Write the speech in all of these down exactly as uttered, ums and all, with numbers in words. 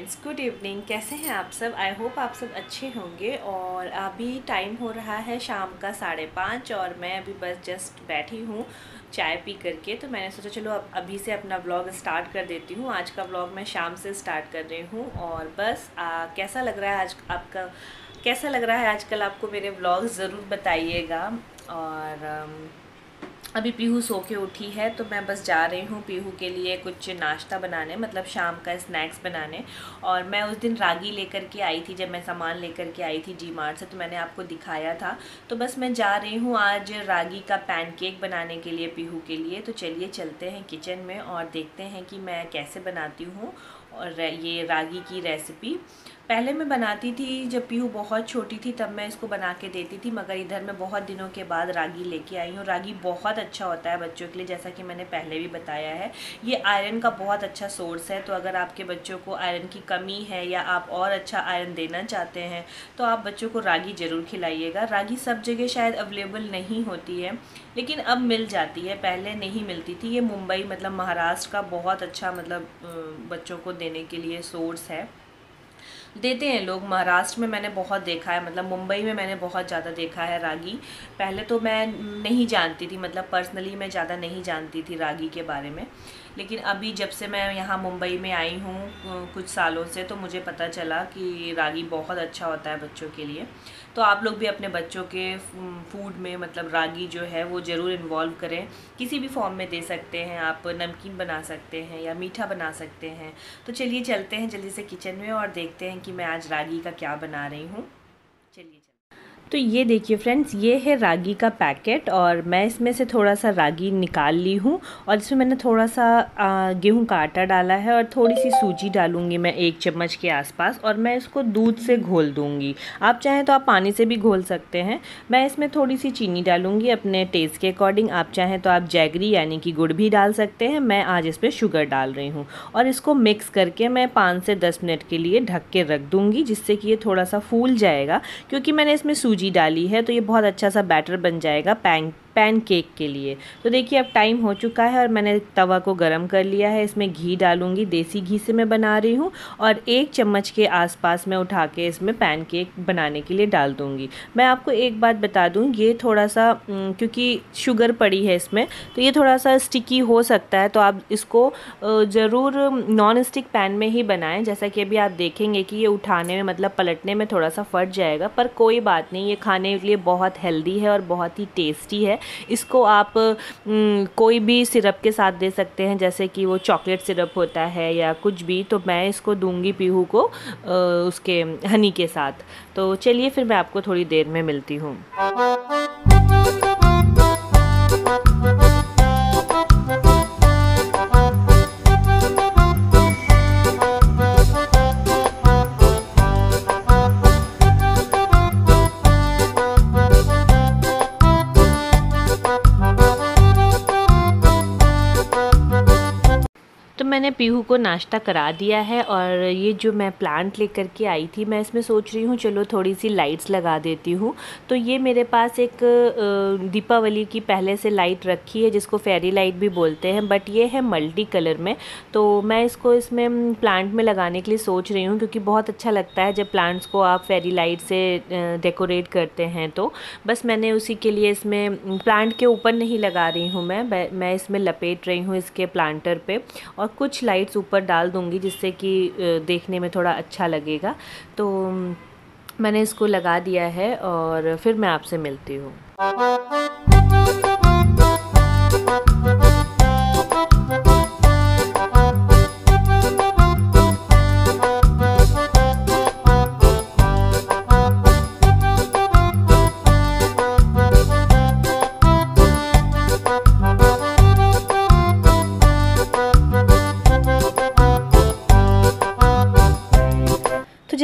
Friends, good evening. कैसे हैं आप सब? आई होप आप सब अच्छे होंगे। और अभी टाइम हो रहा है शाम का साढ़े पाँच और मैं अभी बस जस्ट बैठी हूँ चाय पी करके। तो मैंने सोचा चलो अब अभी से अपना व्लॉग स्टार्ट कर देती हूँ। आज का व्लॉग मैं शाम से स्टार्ट कर रही हूँ। और बस आ, कैसा लग रहा है आज आपका कैसा लग रहा है आजकल आपको मेरे व्लॉग ज़रूर बताइएगा। और आम, अभी पीहू सो के उठी है तो मैं बस जा रही हूँ पीहू के लिए कुछ नाश्ता बनाने, मतलब शाम का स्नैक्स बनाने। और मैं उस दिन रागी लेकर के आई थी, जब मैं सामान लेकर के आई थी जी मार्ट से, तो मैंने आपको दिखाया था। तो बस मैं जा रही हूँ आज रागी का पैनकेक बनाने के लिए पीहू के लिए। तो चलिए चलते हैं किचन में और देखते हैं कि मैं कैसे बनाती हूँ और ये रागी की रेसिपी। पहले मैं बनाती थी जब पीहू बहुत छोटी थी, तब मैं इसको बना के देती थी, मगर इधर मैं बहुत दिनों के बाद रागी लेके आई हूँ। रागी बहुत अच्छा होता है बच्चों के लिए, जैसा कि मैंने पहले भी बताया है। ये आयरन का बहुत अच्छा सोर्स है, तो अगर आपके बच्चों को आयरन की कमी है या आप और अच्छा आयरन देना चाहते हैं तो आप बच्चों को रागी ज़रूर खिलाइएगा। रागी सब जगह शायद अवेलेबल नहीं होती है, लेकिन अब मिल जाती है, पहले नहीं मिलती थी। ये मुंबई मतलब महाराष्ट्र का बहुत अच्छा मतलब बच्चों को देने के लिए सोर्स है, देते हैं लोग। महाराष्ट्र में मैंने बहुत देखा है, मतलब मुंबई में मैंने बहुत ज़्यादा देखा है रागी। पहले तो मैं नहीं जानती थी, मतलब पर्सनली मैं ज़्यादा नहीं जानती थी रागी के बारे में, लेकिन अभी जब से मैं यहाँ मुंबई में आई हूँ कुछ सालों से, तो मुझे पता चला कि रागी बहुत अच्छा होता है बच्चों के लिए। तो आप लोग भी अपने बच्चों के फूड में मतलब रागी जो है वो ज़रूर इन्वॉल्व करें। किसी भी फॉर्म में दे सकते हैं आप, नमकीन बना सकते हैं या मीठा बना सकते हैं। तो चलिए चलते हैं जल्दी से किचन में और देखते हैं कि मैं आज रागी का क्या बना रही हूँ। चलिए। तो ये देखिए फ्रेंड्स, ये है रागी का पैकेट और मैं इसमें से थोड़ा सा रागी निकाल ली हूँ। और इसमें मैंने थोड़ा सा गेहूं का आटा डाला है और थोड़ी सी सूजी डालूंगी मैं एक चम्मच के आसपास। और मैं इसको दूध से घोल दूंगी, आप चाहें तो आप पानी से भी घोल सकते हैं। मैं इसमें थोड़ी सी चीनी डालूंगी अपने टेस्ट के अकॉर्डिंग, आप चाहें तो आप जैगरी यानी कि गुड़ भी डाल सकते हैं। मैं आज इस पर शुगर डाल रही हूँ और इसको मिक्स करके मैं पाँच से दस मिनट के लिए ढक के रख दूँगी, जिससे कि ये थोड़ा सा फूल जाएगा, क्योंकि मैंने इसमें सूजी जी डाली है। तो ये बहुत अच्छा सा बैटर बन जाएगा पैन पैनकेक के लिए। तो देखिए अब टाइम हो चुका है और मैंने तवा को गरम कर लिया है। इसमें घी डालूंगी, देसी घी से मैं बना रही हूँ, और एक चम्मच के आसपास मैं उठा के इसमें पैनकेक बनाने के लिए डाल दूँगी। मैं आपको एक बात बता दूँ, ये थोड़ा सा क्योंकि शुगर पड़ी है इसमें, तो ये थोड़ा सा स्टिकी हो सकता है, तो आप इसको ज़रूर नॉन स्टिक पैन में ही बनाएँ। जैसा कि अभी आप देखेंगे कि ये उठाने में मतलब पलटने में थोड़ा सा फट जाएगा, पर कोई बात नहीं, ये खाने के लिए बहुत हेल्दी है और बहुत ही टेस्टी है। इसको आप न, कोई भी सिरप के साथ दे सकते हैं, जैसे कि वो चॉकलेट सिरप होता है या कुछ भी। तो मैं इसको दूंगी पीहू को आ, उसके हनी के साथ। तो चलिए फिर मैं आपको थोड़ी देर में मिलती हूँ। मैंने पीहू को नाश्ता करा दिया है। और ये जो मैं प्लांट लेकर के आई थी, मैं इसमें सोच रही हूँ चलो थोड़ी सी लाइट्स लगा देती हूँ। तो ये मेरे पास एक दीपावली की पहले से लाइट रखी है, जिसको फेरी लाइट भी बोलते हैं, बट ये है मल्टी कलर में। तो मैं इसको इसमें प्लांट में लगाने के लिए सोच रही हूँ, क्योंकि बहुत अच्छा लगता है जब प्लांट्स को आप फेरी लाइट से डेकोरेट करते हैं। तो बस मैंने उसी के लिए इसमें प्लांट के ऊपर नहीं लगा रही हूँ, मैं मैं इसमें लपेट रही हूँ इसके प्लांटर पर, और कुछ लाइट्स ऊपर डाल दूंगी, जिससे कि देखने में थोड़ा अच्छा लगेगा। तो मैंने इसको लगा दिया है और फिर मैं आपसे मिलती हूँ।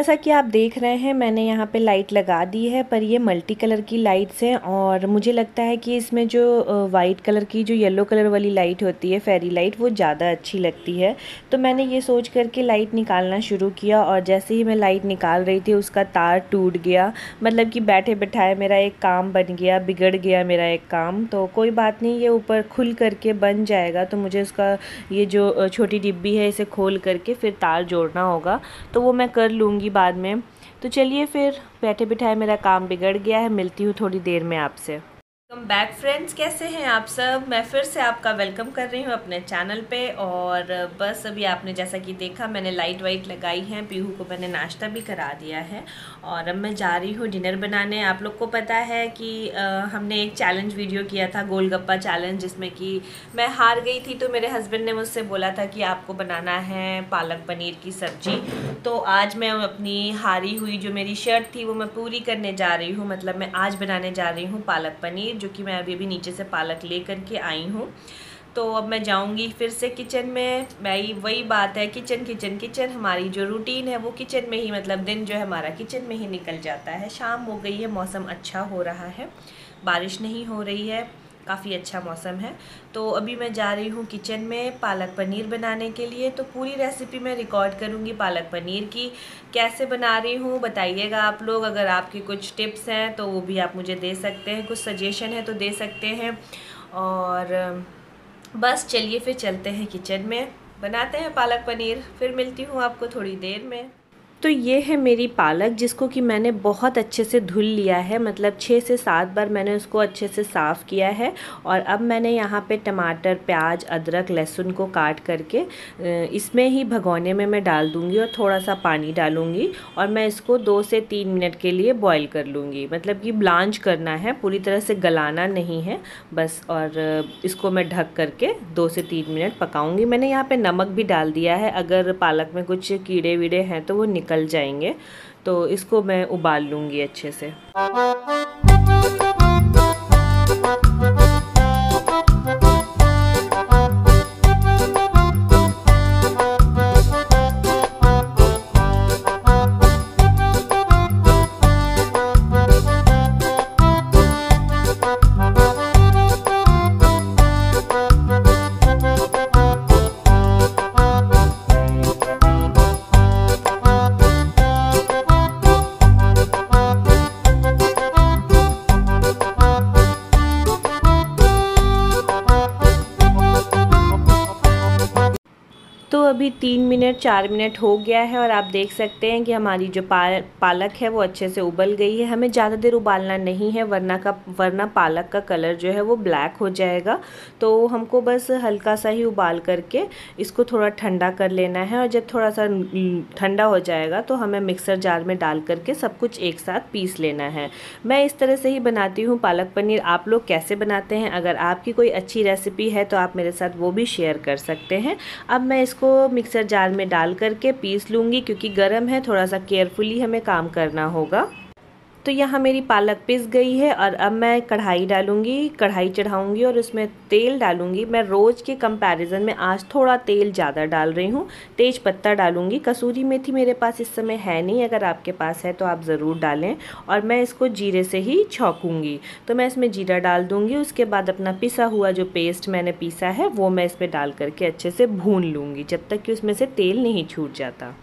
जैसा कि आप देख रहे हैं मैंने यहाँ पे लाइट लगा दी है, पर ये मल्टी कलर की लाइट्स हैं और मुझे लगता है कि इसमें जो वाइट कलर की जो येलो कलर वाली लाइट होती है फेरी लाइट वो ज़्यादा अच्छी लगती है। तो मैंने ये सोच करके लाइट निकालना शुरू किया और जैसे ही मैं लाइट निकाल रही थी उसका तार टूट गया। मतलब कि बैठे बैठाए मेरा एक काम बन गया, बिगड़ गया मेरा एक काम। तो कोई बात नहीं, ये ऊपर खुल करके बन जाएगा। तो मुझे उसका ये जो छोटी डिब्बी है इसे खोल करके फिर तार जोड़ना होगा, तो वो मैं कर लूँगी बाद में। तो चलिए फिर, बैठे बिठाए मेरा काम बिगड़ गया है। मिलती हूँ थोड़ी देर में आपसे। वेलकम बैक फ्रेंड्स, कैसे हैं आप सब? मैं फिर से आपका वेलकम कर रही हूँ अपने चैनल पे। और बस अभी आपने जैसा कि देखा मैंने लाइट वाइट लगाई है, पीहू को मैंने नाश्ता भी करा दिया है और अब मैं जा रही हूँ डिनर बनाने। आप लोग को पता है कि आ, हमने एक चैलेंज वीडियो किया था, गोलगप्पा चैलेंज, जिसमें कि मैं हार गई थी। तो मेरे हस्बैंड ने मुझसे बोला था कि आपको बनाना है पालक पनीर की सब्ज़ी। तो आज मैं अपनी हारी हुई जो मेरी शर्त थी वो मैं पूरी करने जा रही हूँ। मतलब मैं आज बनाने जा रही हूँ पालक पनीर, जो कि मैं अभी अभी नीचे से पालक ले करके आई हूँ। तो अब मैं जाऊँगी फिर से किचन में। भाई वही बात है, किचन किचन किचन, हमारी जो रूटीन है वो किचन में ही, मतलब दिन जो है हमारा किचन में ही निकल जाता है। शाम हो गई है, मौसम अच्छा हो रहा है, बारिश नहीं हो रही है, काफ़ी अच्छा मौसम है। तो अभी मैं जा रही हूँ किचन में पालक पनीर बनाने के लिए। तो पूरी रेसिपी मैं रिकॉर्ड करूँगी पालक पनीर की, कैसे बना रही हूँ बताइएगा आप लोग। अगर आपके कुछ टिप्स हैं तो वो भी आप मुझे दे सकते हैं, कुछ सजेशन है तो दे सकते हैं। और बस चलिए फिर चलते हैं किचन में, बनाते हैं पालक पनीर। फिर मिलती हूँ आपको थोड़ी देर में। तो ये है मेरी पालक, जिसको कि मैंने बहुत अच्छे से धुल लिया है। मतलब छः से सात बार मैंने उसको अच्छे से साफ़ किया है। और अब मैंने यहाँ पे टमाटर, प्याज, अदरक, लहसुन को काट करके इसमें ही भगोने में मैं डाल दूँगी और थोड़ा सा पानी डालूँगी और मैं इसको दो से तीन मिनट के लिए बॉईल कर लूँगी। मतलब कि ब्लांच करना है, पूरी तरह से गलाना नहीं है बस। और इसको मैं ढक करके दो से तीन मिनट पकाऊँगी। मैंने यहाँ पर नमक भी डाल दिया है, अगर पालक में कुछ कीड़े वीड़े हैं तो वो निकल जाएंगे। तो इसको मैं उबाल लूँगी अच्छे से। तो अभी तीन मिनट चार मिनट हो गया है और आप देख सकते हैं कि हमारी जो पाल पालक है वो अच्छे से उबल गई है। हमें ज़्यादा देर उबालना नहीं है, वरना का वरना पालक का कलर जो है वो ब्लैक हो जाएगा। तो हमको बस हल्का सा ही उबाल करके इसको थोड़ा ठंडा कर लेना है। और जब थोड़ा सा ठंडा हो जाएगा तो हमें मिक्सर जार में डाल करके सब कुछ एक साथ पीस लेना है। मैं इस तरह से ही बनाती हूँ पालक पनीर। आप लोग कैसे बनाते हैं? अगर आपकी कोई अच्छी रेसिपी है तो आप मेरे साथ वो भी शेयर कर सकते हैं। अब मैं इसको को मिक्सर जार में डाल करके पीस लूँगी, क्योंकि गर्म है, थोड़ा सा केयरफुली हमें काम करना होगा। तो यहाँ मेरी पालक पिस गई है और अब मैं कढ़ाई डालूँगी, कढ़ाई चढ़ाऊँगी और उसमें तेल डालूँगी। मैं रोज़ के कंपैरिजन में आज थोड़ा तेल ज़्यादा डाल रही हूँ। तेज पत्ता डालूँगी, कसूरी मेथी मेरे पास इस समय है नहीं, अगर आपके पास है तो आप ज़रूर डालें। और मैं इसको जीरे से ही छौंकूँगी, तो मैं इसमें जीरा डाल दूँगी। उसके बाद अपना पिसा हुआ जो पेस्ट मैंने पीसा है वो मैं इसमें डाल करके अच्छे से भून लूँगी, जब तक कि उसमें से तेल नहीं छूट जाता।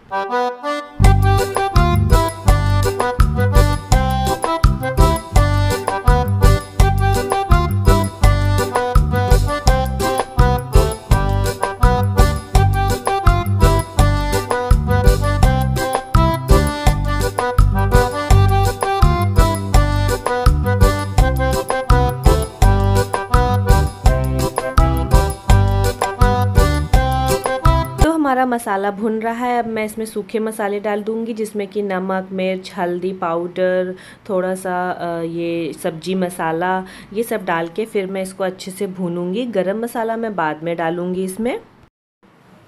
हमारा मसाला भुन रहा है, अब मैं इसमें सूखे मसाले डाल दूँगी, जिसमें कि नमक, मिर्च, हल्दी पाउडर, थोड़ा सा ये सब्जी मसाला, ये सब डाल के फिर मैं इसको अच्छे से भूनूँगी। गरम मसाला मैं बाद में डालूँगी इसमें।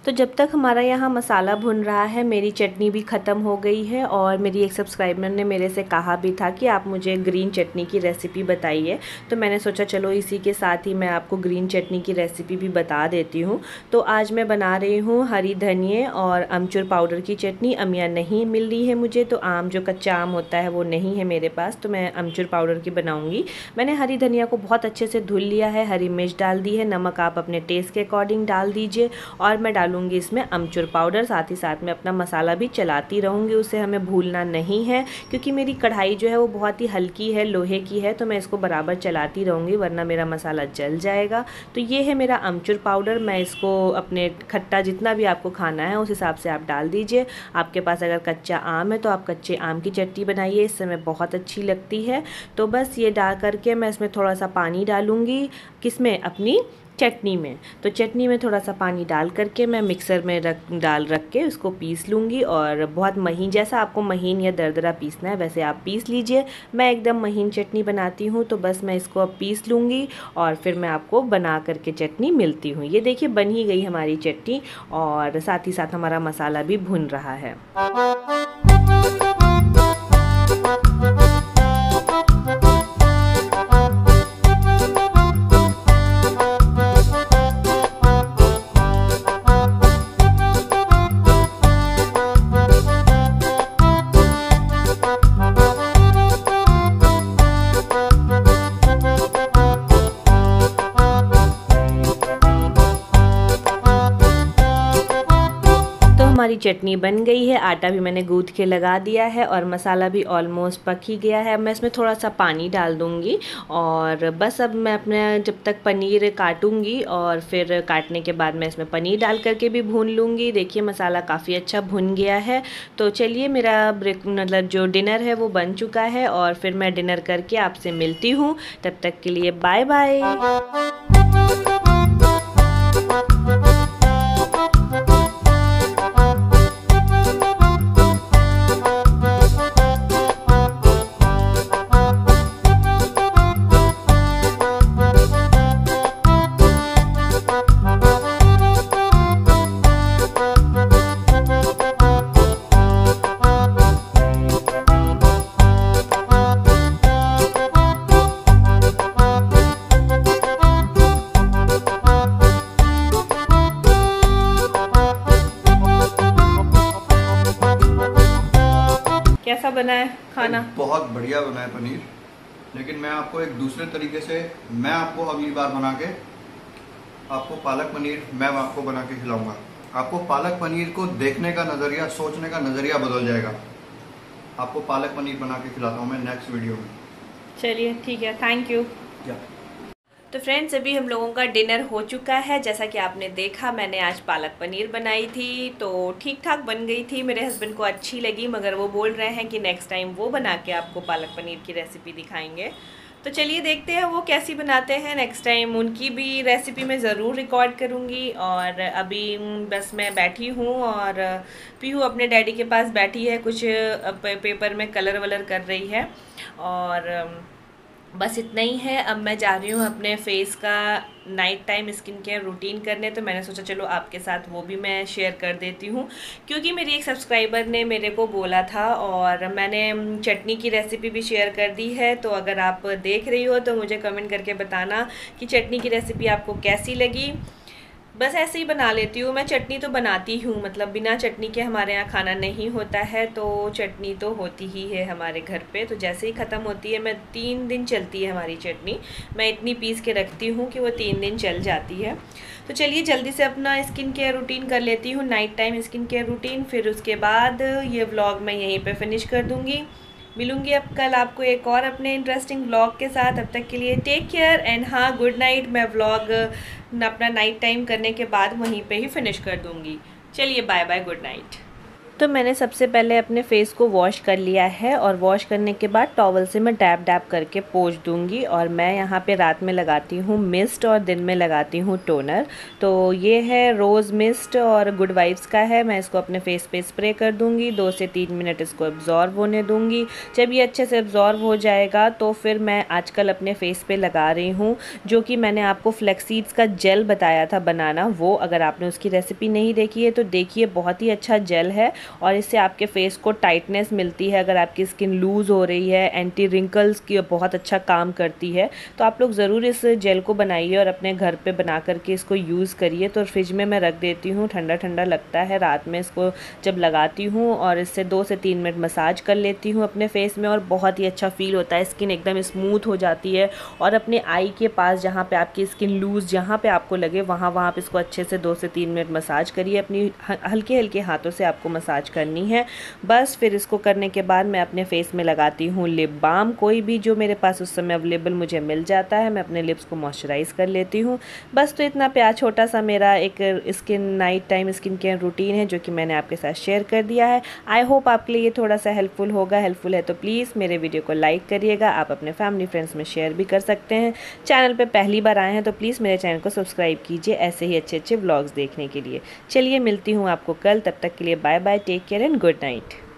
तो जब तक हमारा यहाँ मसाला भुन रहा है मेरी चटनी भी ख़त्म हो गई है। और मेरी एक सब्सक्राइबर ने मेरे से कहा भी था कि आप मुझे ग्रीन चटनी की रेसिपी बताइए, तो मैंने सोचा चलो इसी के साथ ही मैं आपको ग्रीन चटनी की रेसिपी भी बता देती हूँ। तो आज मैं बना रही हूँ हरी धनिए और अमचूर पाउडर की चटनी। अमिया नहीं मिल रही है मुझे, तो आम जो कच्चा आम होता है वो नहीं है मेरे पास, तो मैं अमचूर पाउडर की बनाऊँगी। मैंने हरी धनिया को बहुत अच्छे से धुल लिया है, हरी मिर्च डाल दी है, नमक आप अपने टेस्ट के अकॉर्डिंग डाल दीजिए और मैं लूँगी इसमें अमचूर पाउडर। साथ ही साथ में अपना मसाला भी चलाती रहूँगी, उसे हमें भूलना नहीं है क्योंकि मेरी कढ़ाई जो है वो बहुत ही हल्की है, लोहे की है, तो मैं इसको बराबर चलाती रहूँगी वरना मेरा मसाला जल जाएगा। तो ये है मेरा अमचूर पाउडर। मैं इसको अपने खट्टा जितना भी आपको खाना है उस हिसाब से आप डाल दीजिए। आपके पास अगर कच्चा आम है तो आप कच्चे आम की चटनी बनाइए, इस समय बहुत अच्छी लगती है। तो बस ये डाल करके मैं इसमें थोड़ा सा पानी डालूँगी, किसमें, अपनी चटनी में। तो चटनी में थोड़ा सा पानी डाल करके मैं मिक्सर में रख डाल रख के उसको पीस लूँगी। और बहुत महीन, जैसा आपको महीन या दरदरा पीसना है वैसे आप पीस लीजिए। मैं एकदम महीन चटनी बनाती हूँ, तो बस मैं इसको अब पीस लूँगी और फिर मैं आपको बना करके चटनी मिलती हूँ। ये देखिए बन ही गई हमारी चटनी और साथ ही साथ हमारा मसाला भी भुन रहा है। हमारी चटनी बन गई है, आटा भी मैंने गूंथ के लगा दिया है और मसाला भी ऑलमोस्ट पक ही गया है। मैं इसमें थोड़ा सा पानी डाल दूंगी और बस अब मैं अपने जब तक पनीर काटूंगी और फिर काटने के बाद मैं इसमें पनीर डाल करके भी भून लूँगी। देखिए मसाला काफ़ी अच्छा भुन गया है। तो चलिए मेरा ब्रेक मतलब जो डिनर है वो बन चुका है और फिर मैं डिनर करके आपसे मिलती हूँ। तब तक के लिए बाय बाय। कैसा बना है खाना? बहुत बढ़िया बना है पनीर, लेकिन मैं आपको एक दूसरे तरीके से, मैं आपको अगली बार बना के आपको पालक पनीर मैं आपको बना के खिलाऊंगा। आपको पालक पनीर को देखने का नज़रिया, सोचने का नज़रिया बदल जाएगा। आपको पालक पनीर बना के खिलाता हूँ मैं नेक्स्ट वीडियो में। चलिए ठीक है, थैंक यू। तो फ्रेंड्स अभी हम लोगों का डिनर हो चुका है। जैसा कि आपने देखा मैंने आज पालक पनीर बनाई थी, तो ठीक ठाक बन गई थी, मेरे हस्बैंड को अच्छी लगी, मगर वो बोल रहे हैं कि नेक्स्ट टाइम वो बना के आपको पालक पनीर की रेसिपी दिखाएंगे। तो चलिए देखते हैं वो कैसी बनाते हैं। नेक्स्ट टाइम उनकी भी रेसिपी मैं ज़रूर रिकॉर्ड करूँगी। और अभी बस मैं बैठी हूँ और पीहू अपने डैडी के पास बैठी है, कुछ पेपर में कलर वलर कर रही है। और बस इतना ही है। अब मैं जा रही हूँ अपने फेस का night time skin care routine करने, तो मैंने सोचा चलो आपके साथ वो भी मैं शेयर कर देती हूँ क्योंकि मेरी एक सब्सक्राइबर ने मेरे को बोला था और मैंने चटनी की रेसिपी भी शेयर कर दी है। तो अगर आप देख रही हो तो मुझे कमेंट करके बताना कि चटनी की रेसिपी आपको कैसी लगी। बस ऐसे ही बना लेती हूँ मैं, चटनी तो बनाती हूँ, मतलब बिना चटनी के हमारे यहाँ खाना नहीं होता है, तो चटनी तो होती ही है हमारे घर पे। तो जैसे ही ख़त्म होती है, मैं तीन दिन चलती है हमारी चटनी, मैं इतनी पीस के रखती हूँ कि वो तीन दिन चल जाती है। तो चलिए जल्दी से अपना स्किन केयर रूटीन कर लेती हूँ, night time skin care routine, फिर उसके बाद ये व्लॉग मैं यहीं पर फिनिश कर दूँगी। मिलूँगी अब कल आपको एक और अपने इंटरेस्टिंग व्लॉग के साथ। अब तक के लिए टेक केयर एंड हाँ गुड नाइट। मैं व्लॉग अपना नाइट टाइम करने के बाद वहीं पे ही फिनिश कर दूँगी। चलिए बाय बाय, गुड नाइट। तो मैंने सबसे पहले अपने फेस को वॉश कर लिया है और वॉश करने के बाद टॉवल से मैं डैब डैब करके पोंछ दूंगी। और मैं यहाँ पे रात में लगाती हूँ मिस्ट और दिन में लगाती हूँ टोनर। तो ये है रोज़ मिस्ट और गुड वाइब्स का है। मैं इसको अपने फेस पे स्प्रे कर दूंगी, दो से तीन मिनट इसको एब्जॉर्व होने दूंगी। जब ये अच्छे से एब्जॉर्व हो जाएगा तो फिर मैं आजकल अपने फेस पे लगा रही हूँ जो कि मैंने आपको फ्लेक्स सीड्स का जेल बताया था बनाना, वो अगर आपने उसकी रेसिपी नहीं देखी है तो देखिए, बहुत ही अच्छा जेल है और इससे आपके फेस को टाइटनेस मिलती है। अगर आपकी स्किन लूज़ हो रही है, एंटी रिंकल्स की बहुत अच्छा काम करती है। तो आप लोग ज़रूर इस जेल को बनाइए और अपने घर पे बना करके इसको यूज़ करिए। तो फ्रिज में मैं रख देती हूँ, ठंडा ठंडा लगता है। रात में इसको जब लगाती हूँ और इससे दो से तीन मिनट मसाज कर लेती हूँ अपने फेस में और बहुत ही अच्छा फील होता है। स्किन एकदम स्मूथ हो जाती है और अपने आई के पास जहाँ पर आपकी स्किन लूज़, जहाँ पर आपको लगे वहाँ वहाँ पर इसको अच्छे से दो से तीन मिनट मसाज करिए। अपनी हल्के हल्के हाथों से आपको मसाज करनी है बस। फिर इसको करने के बाद मैं अपने फेस में लगाती हूँ लिप बाम, कोई भी जो मेरे पास उस समय अवेलेबल मुझे मिल जाता है। मैं अपने लिप्स को मॉइस्चराइज़ कर लेती हूँ बस। तो इतना प्यार छोटा सा मेरा एक skin night time skin care routine है जो कि मैंने आपके साथ शेयर कर दिया है। आई होप आपके लिए ये थोड़ा सा हेल्पफुल होगा। हेल्पफुल है तो प्लीज़ मेरे वीडियो को लाइक करिएगा, आप अपने फैमिली फ्रेंड्स में शेयर भी कर सकते हैं। चैनल पर पहली बार आए हैं तो प्लीज़ मेरे चैनल को सब्सक्राइब कीजिए ऐसे ही अच्छे अच्छे व्लॉग्स देखने के लिए। चलिए मिलती हूँ आपको कल, तब तक के लिए bye bye, take care and good night.